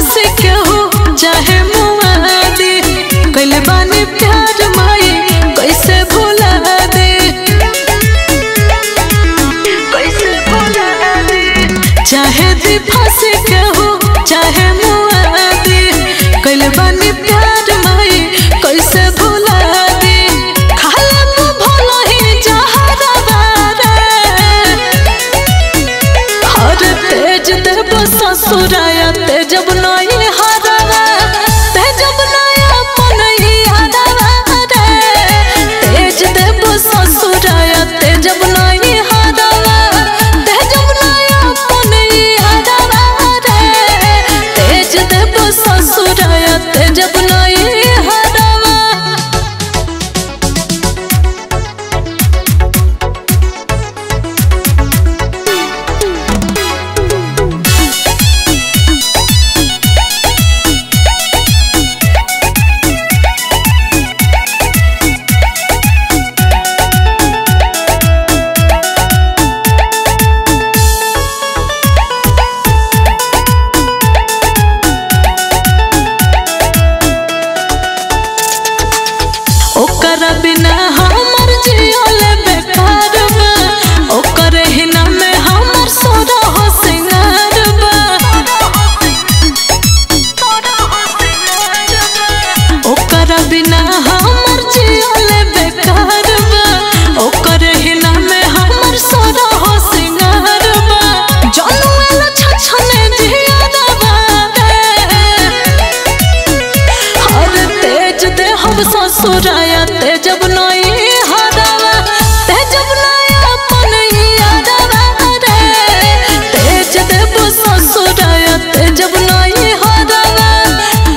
से कहू चाहे मुआ दे कल बानी प्यार माई कैसे भुला दे चाहे दीपा से कहू चाहे मुआ दे कल बानी प्यार माई कैसे भुला दे खाला तू भोला ही जहरवारा हर तेज देव ससुराया तेजब नहीं हारवा तेजब नहीं अपन ही हारवा तेज देव ससुराया तेजब नहीं हारवा तेजब नहीं अपन ही हारवा तेज देव ससुराया तेजब नहीं हारवा बिना हमर जियल बेकार बा ओकर हिना में हमर सोरा हो सिंगार बा ओकर बिना हमर जियल बेकार बा ओकर हिना में हमर सोरा हो सिंगार बा जानू एला छछने जियादा बा हर तेज दे हम ससुराया तेजब नहीं हारवा तेजब नहीं अपन ही हारवा रे तेज देव ससुराया तेजब नहीं हारवा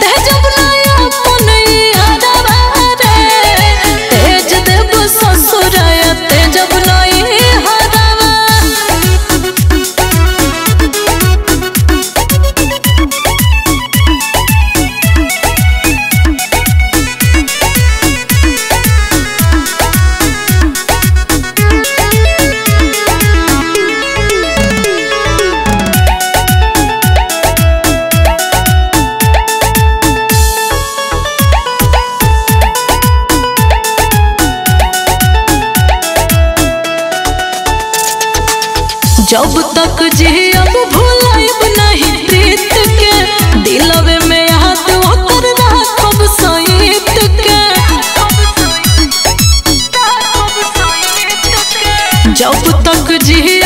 तेजब नहीं अपन ही हारवा रे तेज देव ससुराया तेजब नहीं हारवा जब तक जियब भुलाइब नहीं प्रीत के दिलवे में याद ओकर राखब सईत के जब तक जियब